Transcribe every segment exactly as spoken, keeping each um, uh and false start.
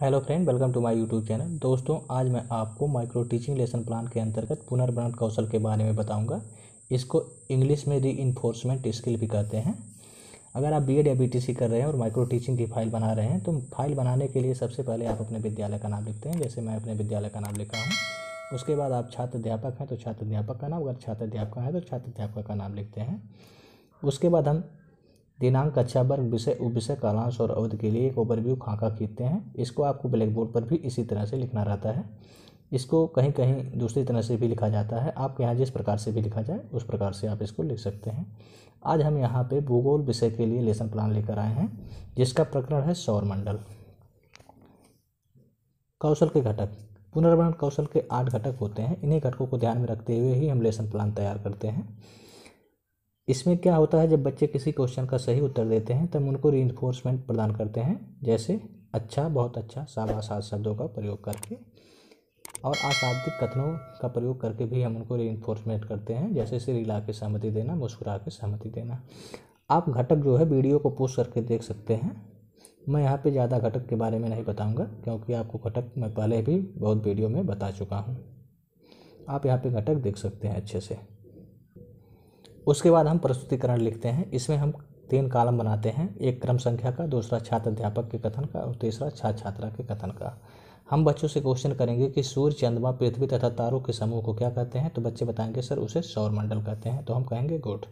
Hello friend, welcome to my YouTube channel. दोस्तों, आज मैं आपको माइक्रो टीचिंग लेसन प्लान के अंतर्गत पुनर्भरण कौशल के बारे में बताऊंगा। इसको इंग्लिश में रीइंफोर्समेंट स्किल भी कहते हैं। अगर आप बीएड या बीटीसी कर रहे हैं और माइक्रो टीचिंग की फाइल बना रहे हैं तो फाइल बनाने के लिए सबसे पहले आप अपने विद्यालय का नाम लिखते हैं, जैसे मैं अपने विद्यालय का नाम लिखा हूँ। उसके बाद आप छात्र अध्यापक हैं तो छात्र अध्यापक का नाम, अगर छात्र अध्यापक हैं तो छात्र अध्यापक का नाम लिखते हैं। उसके बाद हम दिनांक, कक्षा वर्ग, विषय, उपविषय, कालांश और अवधि के लिए एक ओवरव्यू खाका खींचते हैं। इसको आपको ब्लैक बोर्ड पर भी इसी तरह से लिखना रहता है। इसको कहीं कहीं दूसरी तरह से भी लिखा जाता है। आपके यहाँ जिस प्रकार से भी लिखा जाए उस प्रकार से आप इसको लिख सकते हैं। आज हम यहाँ पे भूगोल विषय के लिए लेसन प्लान लेकर आए हैं, जिसका प्रकरण है सौरमंडल। कौशल के घटक, पुनर्भरण कौशल के आठ घटक होते हैं। इन्हीं घटकों को ध्यान में रखते हुए ही हम लेसन प्लान तैयार करते हैं। इसमें क्या होता है, जब बच्चे किसी क्वेश्चन का सही उत्तर देते हैं तब उनको रीइंफोर्समेंट प्रदान करते हैं, जैसे अच्छा, बहुत अच्छा, शाबाश आदि शब्दों का प्रयोग करके, और अशाब्दिक कथनों का प्रयोग करके भी हम उनको रीइंफोर्समेंट करते हैं, जैसे सिर हिला के सहमति देना, मुस्कुरा के सहमति देना। आप घटक जो है वीडियो को पोस्ट करके देख सकते हैं। मैं यहाँ पर ज़्यादा घटक के बारे में नहीं बताऊँगा क्योंकि आपको घटक मैं पहले भी बहुत वीडियो में बता चुका हूँ। आप यहाँ पर घटक देख सकते हैं अच्छे से। उसके बाद हम प्रस्तुतिकरण लिखते हैं। इसमें हम तीन कॉलम बनाते हैं, एक क्रम संख्या का, दूसरा छात्र अध्यापक के कथन का और तीसरा छात्र छात्रा के कथन का। हम बच्चों से क्वेश्चन करेंगे कि सूर्य, चंद्रमा, पृथ्वी तथा तारों के समूह को क्या कहते हैं, तो बच्चे बताएंगे सर उसे सौरमंडल कहते हैं, तो हम कहेंगे गुड।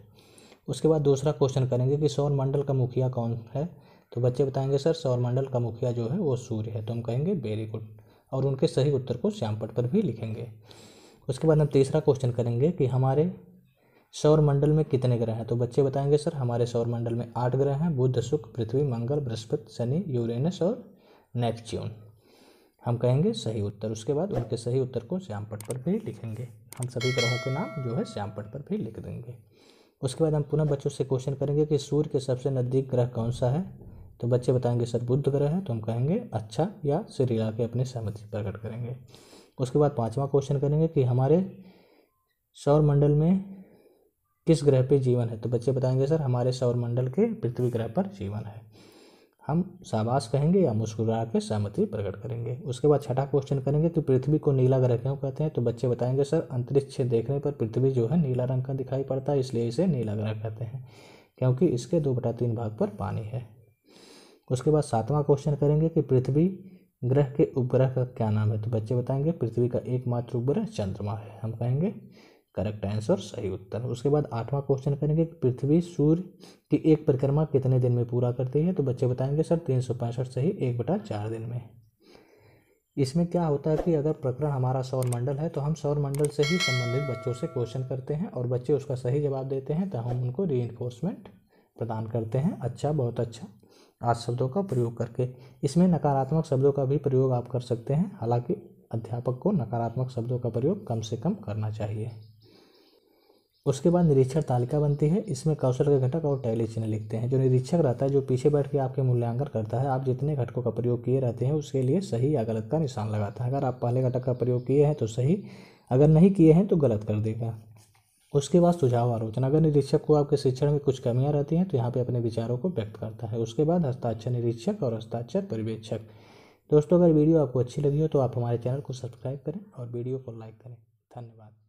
उसके बाद दूसरा क्वेश्चन करेंगे कि सौरमंडल का मुखिया कौन है, तो बच्चे बताएंगे सर सौरमंडल का मुखिया जो है वो सूर्य है, तो हम कहेंगे वेरी गुड, और उनके सही उत्तर को श्यामपट्ट पर भी लिखेंगे। उसके बाद हम तीसरा क्वेश्चन करेंगे कि हमारे सौरमंडल में कितने ग्रह हैं, तो बच्चे बताएंगे सर हमारे सौरमंडल में आठ ग्रह हैं, बुध, शुक्र, पृथ्वी, मंगल, बृहस्पति, शनि, यूरेनस और नेपच्यून। हम कहेंगे सही उत्तर। उसके बाद उनके सही उत्तर को श्यामपट्ट पर भी लिखेंगे। हम सभी ग्रहों के नाम जो है श्यामपट्ट पर भी लिख देंगे। उसके बाद हम पुनः बच्चों से क्वेश्चन करेंगे कि सूर्य के सबसे नज़दीक ग्रह कौन सा है, तो बच्चे बताएंगे सर बुध ग्रह है, तो हम कहेंगे अच्छा या सिर हिला के अपनी सहमति प्रकट करेंगे। उसके बाद पाँचवा क्वेश्चन करेंगे कि हमारे सौरमंडल में किस ग्रह पे जीवन है, तो बच्चे बताएंगे सर हमारे सौरमंडल के पृथ्वी ग्रह पर जीवन है, हम शाबाश कहेंगे या मुस्कुरा के सहमति प्रकट करेंगे। उसके बाद छठा क्वेश्चन करेंगे कि पृथ्वी को नीला ग्रह क्यों कहते हैं, तो बच्चे बताएंगे सर अंतरिक्ष देखने पर पृथ्वी जो है नीला रंग का दिखाई पड़ता है, इसलिए इसे नीला ग्रह कहते हैं क्योंकि इसके दो बटा तीन भाग पर पानी है। उसके बाद सातवां क्वेश्चन करेंगे कि पृथ्वी ग्रह के उपग्रह का क्या नाम है, तो बच्चे बताएंगे पृथ्वी का एकमात्र उपग्रह चंद्रमा है, हम कहेंगे करेक्ट आंसर, सही उत्तर। उसके बाद आठवां क्वेश्चन करेंगे कि पृथ्वी सूर्य की एक परिक्रमा कितने दिन में पूरा करती है, तो बच्चे बताएंगे सर तीन सौ पैंसठ से ही एक बटा चार दिन में। इसमें क्या होता है कि अगर प्रकरण हमारा सौरमंडल है तो हम सौरमंडल से ही संबंधित बच्चों से क्वेश्चन करते हैं और बच्चे उसका सही जवाब देते हैं तो हम उनको रीइंफोर्समेंट प्रदान करते हैं, अच्छा, बहुत अच्छा आदि शब्दों का प्रयोग करके। इसमें नकारात्मक शब्दों का भी प्रयोग आप कर सकते हैं, हालाँकि अध्यापक को नकारात्मक शब्दों का प्रयोग कम से कम करना चाहिए। उसके बाद निरीक्षण तालिका बनती है। इसमें कौशल के घटक और टैली चिन्ह लिखते हैं। जो निरीक्षक रहता है, जो पीछे बैठ के आपके मूल्यांकन करता है, आप जितने घटकों का प्रयोग किए रहते हैं उसके लिए सही या गलत का निशान लगाता है। अगर आप पहले घटक का प्रयोग किए हैं तो सही, अगर नहीं किए हैं तो गलत कर देगा। उसके बाद सुझाव आलोचना, अगर निरीक्षक को आपके शिक्षण में कुछ कमियाँ रहती हैं तो यहाँ पर अपने विचारों को व्यक्त करता है। उसके बाद हस्ताक्षर निरीक्षक और हस्ताक्षर पर्यवेक्षक। दोस्तों, अगर वीडियो आपको अच्छी लगी हो तो आप हमारे चैनल को सब्सक्राइब करें और वीडियो को लाइक करें। धन्यवाद।